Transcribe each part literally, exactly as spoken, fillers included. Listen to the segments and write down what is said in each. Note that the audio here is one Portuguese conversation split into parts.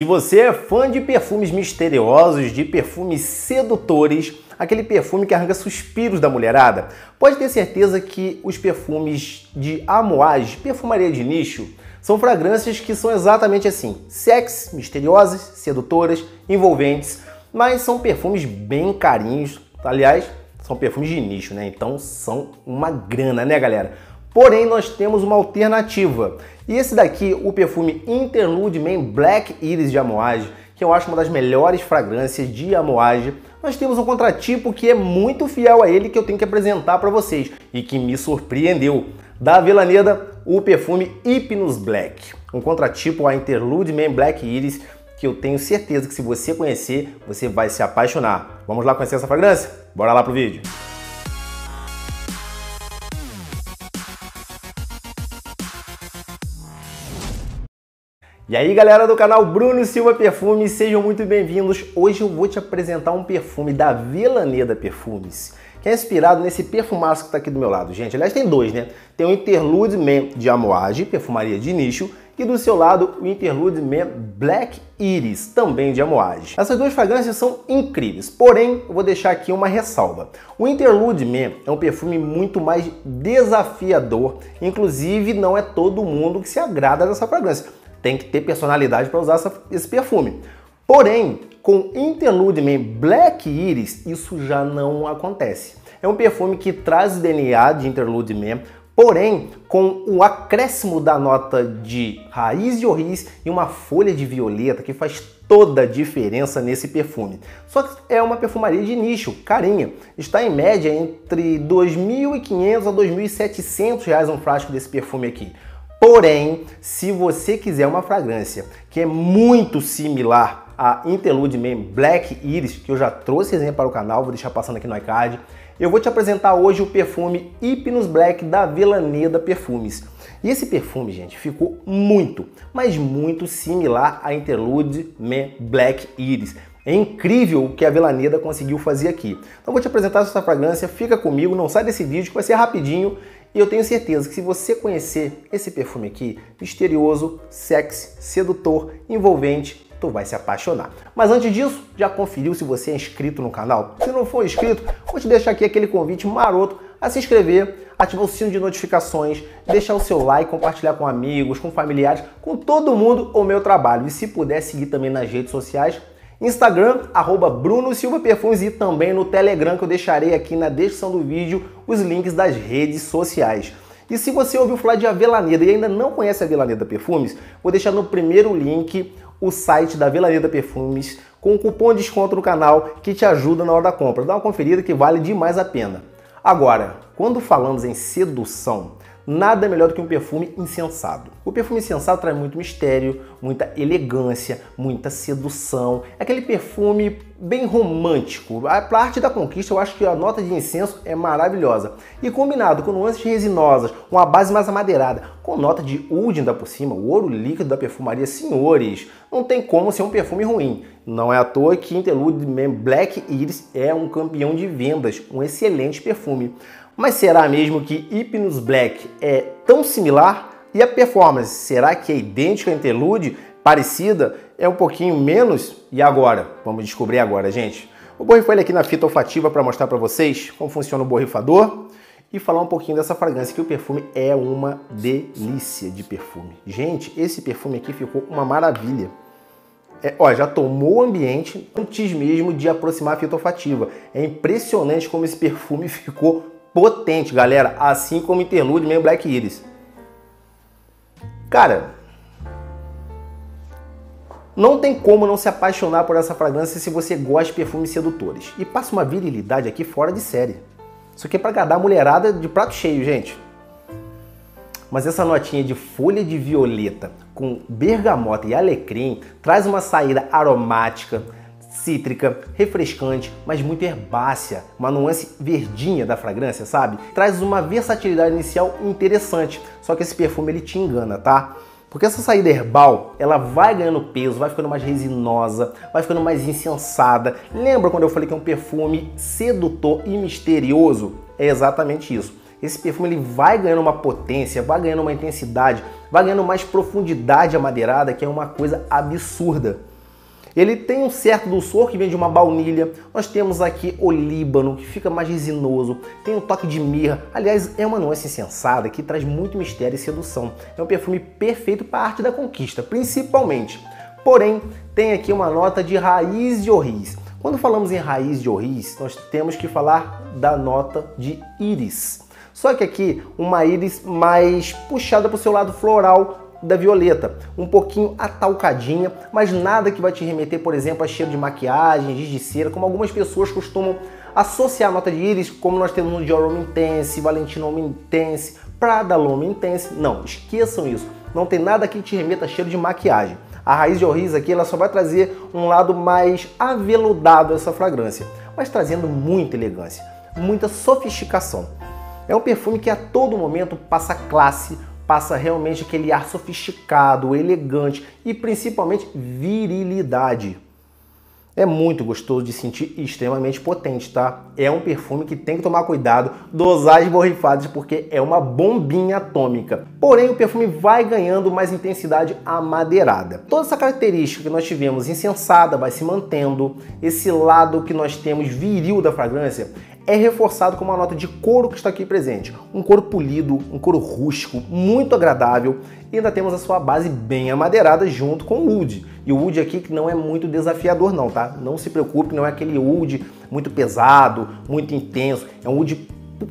Se você é fã de perfumes misteriosos, de perfumes sedutores, aquele perfume que arranca suspiros da mulherada, pode ter certeza que os perfumes de Amouage, perfumaria de nicho, são fragrâncias que são exatamente assim, sexy, misteriosas, sedutoras, envolventes, mas são perfumes bem carinhos, aliás, são perfumes de nicho, né? Então são uma grana, né, galera? Porém, nós temos uma alternativa. E esse daqui, o perfume Interlude Man Black Iris de Amouage, que eu acho uma das melhores fragrâncias de Amouage. Nós temos um contratipo que é muito fiel a ele, que eu tenho que apresentar para vocês e que me surpreendeu. Da Avellaneda, o perfume Hypnos Black. Um contratipo a Interlude Man Black Iris, que eu tenho certeza que se você conhecer, você vai se apaixonar. Vamos lá conhecer essa fragrância? Bora lá pro vídeo! E aí galera do canal Bruno Silva Perfumes, sejam muito bem-vindos. Hoje eu vou te apresentar um perfume da Avellaneda Perfumes, que é inspirado nesse perfumaço que tá aqui do meu lado, gente. Aliás, tem dois, né? Tem o Interlude Man de Amouage, perfumaria de nicho, e do seu lado o Interlude Man Black Iris, também de Amouage. Essas duas fragrâncias são incríveis, porém, eu vou deixar aqui uma ressalva. O Interlude Man é um perfume muito mais desafiador, inclusive não é todo mundo que se agrada dessa fragrância. Tem que ter personalidade para usar essa, esse perfume. Porém, com Interlude Man Black Iris, isso já não acontece. É um perfume que traz o D N A de Interlude Man, porém, com o acréscimo da nota de raiz de orris e uma folha de violeta que faz toda a diferença nesse perfume. Só que é uma perfumaria de nicho, carinha. Está em média entre dois mil e quinhentos reais a dois mil e setecentos reais um frasco desse perfume aqui. Porém, se você quiser uma fragrância que é muito similar a Interlude Man Black Iris, que eu já trouxe exemplo para o canal, vou deixar passando aqui no iCard, eu vou te apresentar hoje o perfume Hypnos Black da Avellaneda Perfumes. E esse perfume, gente, ficou muito, mas muito similar a Interlude Man Black Iris. É incrível o que a Avellaneda conseguiu fazer aqui. Então vou te apresentar essa fragrância, fica comigo, não sai desse vídeo que vai ser rapidinho. E eu tenho certeza que se você conhecer esse perfume aqui, misterioso, sexy, sedutor, envolvente, tu vai se apaixonar. Mas antes disso, já conferiu se você é inscrito no canal? Se não for inscrito, vou te deixar aqui aquele convite maroto a se inscrever, ativar o sino de notificações, deixar o seu like, compartilhar com amigos, com familiares, com todo mundo o meu trabalho. E se puder seguir também nas redes sociais, Instagram, arroba Bruno Silva Perfumes, e também no Telegram, que eu deixarei aqui na descrição do vídeo os links das redes sociais. E se você ouviu falar de Avellaneda e ainda não conhece a Avellaneda Perfumes, vou deixar no primeiro link o site da Avellaneda Perfumes com um cupom de desconto no canal que te ajuda na hora da compra. Dá uma conferida que vale demais a pena. Agora, quando falamos em sedução, nada melhor do que um perfume incençado. O perfume incençado traz muito mistério, muita elegância, muita sedução. É aquele perfume bem romântico. Para a arte da conquista, eu acho que a nota de incenso é maravilhosa. E combinado com nuances resinosas, uma base mais amadeirada, com nota de oud ainda por cima, o ouro líquido da perfumaria, senhores, não tem como ser um perfume ruim. Não é à toa que Interlude Man Black Iris é um campeão de vendas, um excelente perfume. Mas será mesmo que Hypnos Black é tão similar? E a performance, será que é idêntica a Interlude? Parecida? É um pouquinho menos? E agora? Vamos descobrir agora, gente. Vou borrifar ele aqui na fita olfativa para mostrar para vocês como funciona o borrifador e falar um pouquinho dessa fragrância, que o perfume é uma delícia de perfume. Gente, esse perfume aqui ficou uma maravilha. É, ó, já tomou o ambiente antes mesmo de aproximar a fita olfativa. É impressionante como esse perfume ficou potente, galera, assim como Interlude Man Black Iris. Cara, não tem como não se apaixonar por essa fragrância se você gosta de perfumes sedutores. E passa uma virilidade aqui fora de série. Isso aqui é pra agradar a mulherada de prato cheio, gente. Mas essa notinha de folha de violeta com bergamota e alecrim traz uma saída aromática, cítrica, refrescante, mas muito herbácea, uma nuance verdinha da fragrância, sabe? Traz uma versatilidade inicial interessante, só que esse perfume ele te engana, tá? Porque essa saída herbal, ela vai ganhando peso, vai ficando mais resinosa, vai ficando mais incensada. Lembra quando eu falei que é um perfume sedutor e misterioso? É exatamente isso. Esse perfume ele vai ganhando uma potência, vai ganhando uma intensidade, vai ganhando mais profundidade amadeirada, que é uma coisa absurda. Ele tem um certo dulçor que vem de uma baunilha. Nós temos aqui o líbano, que fica mais resinoso. Tem um toque de mirra. Aliás, é uma nuance sensada que traz muito mistério e sedução. É um perfume perfeito para a arte da conquista, principalmente. Porém, tem aqui uma nota de raiz de orris. Quando falamos em raiz de orris, nós temos que falar da nota de íris. Só que aqui, uma íris mais puxada para o seu lado floral, da violeta, um pouquinho atalcadinha, mas nada que vai te remeter, por exemplo, a cheiro de maquiagem, giz de cera, como algumas pessoas costumam associar a nota de íris, como nós temos no Dior Homme Intense, Valentino Homme Intense, Prada L'Homme Intense. Não, esqueçam isso, não tem nada que te remeta a cheiro de maquiagem. A raiz de orris aqui, ela só vai trazer um lado mais aveludado a essa fragrância, mas trazendo muita elegância, muita sofisticação. É um perfume que a todo momento passa classe, passa realmente aquele ar sofisticado, elegante e principalmente virilidade. É muito gostoso de sentir e extremamente potente, tá? É um perfume que tem que tomar cuidado, dosagens borrifadas, porque é uma bombinha atômica. Porém, o perfume vai ganhando mais intensidade amadeirada. Toda essa característica que nós tivemos insensada vai se mantendo. Esse lado que nós temos viril da fragrância é reforçado com uma nota de couro que está aqui presente. Um couro polido, um couro rústico, muito agradável. E ainda temos a sua base bem amadeirada junto com o oud. E o oud aqui que não é muito desafiador não, tá? Não se preocupe, não é aquele oud muito pesado, muito intenso. É um oud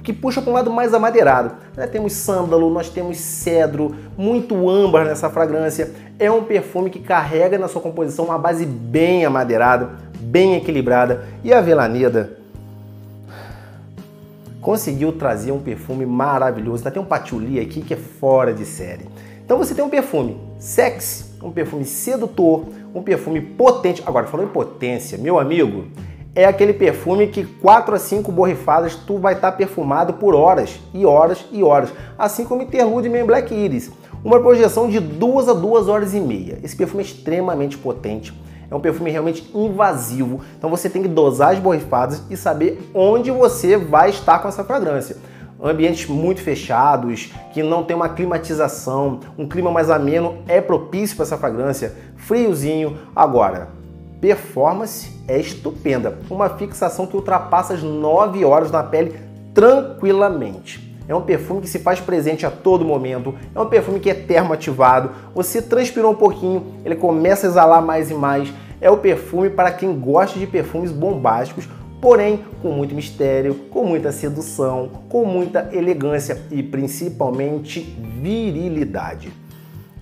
que puxa para um lado mais amadeirado. Nós temos sândalo, nós temos cedro, muito âmbar nessa fragrância. É um perfume que carrega na sua composição uma base bem amadeirada, bem equilibrada. E a Avellaneda conseguiu trazer um perfume maravilhoso. Tá? Tem um patchouli aqui que é fora de série. Então você tem um perfume sexy, um perfume sedutor, um perfume potente. Agora, falou em potência, meu amigo, é aquele perfume que quatro a cinco borrifadas tu vai estar tá perfumado por horas e horas e horas. Assim como Interlude Man Black Iris. Uma projeção de duas a duas horas e meia. Esse perfume é extremamente potente. É um perfume realmente invasivo, então você tem que dosar as borrifadas e saber onde você vai estar com essa fragrância. Ambientes muito fechados, que não tem uma climatização, um clima mais ameno é propício para essa fragrância, friozinho. Agora, performance é estupenda, uma fixação que ultrapassa as nove horas na pele tranquilamente. É um perfume que se faz presente a todo momento, é um perfume que é termoativado, você transpirou um pouquinho, ele começa a exalar mais e mais. É o perfume para quem gosta de perfumes bombásticos, porém com muito mistério, com muita sedução, com muita elegância e principalmente virilidade.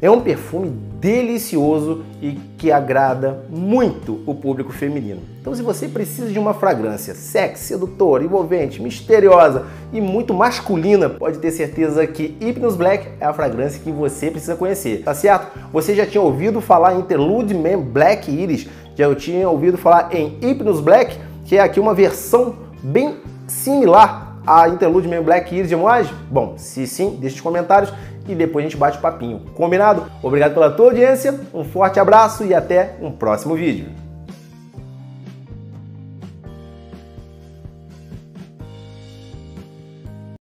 É um perfume delicioso e que agrada muito o público feminino. Então, se você precisa de uma fragrância sexy, sedutora, envolvente, misteriosa e muito masculina, pode ter certeza que Hypnos Black é a fragrância que você precisa conhecer, tá certo? Você já tinha ouvido falar em Interlude Man Black Iris, já tinha ouvido falar em Hypnos Black, que é aqui uma versão bem similar à Interlude Man Black Iris de Amouage? Bom, se sim, deixe nos comentários. E depois a gente bate o papinho, combinado? Obrigado pela tua audiência, um forte abraço e até um próximo vídeo.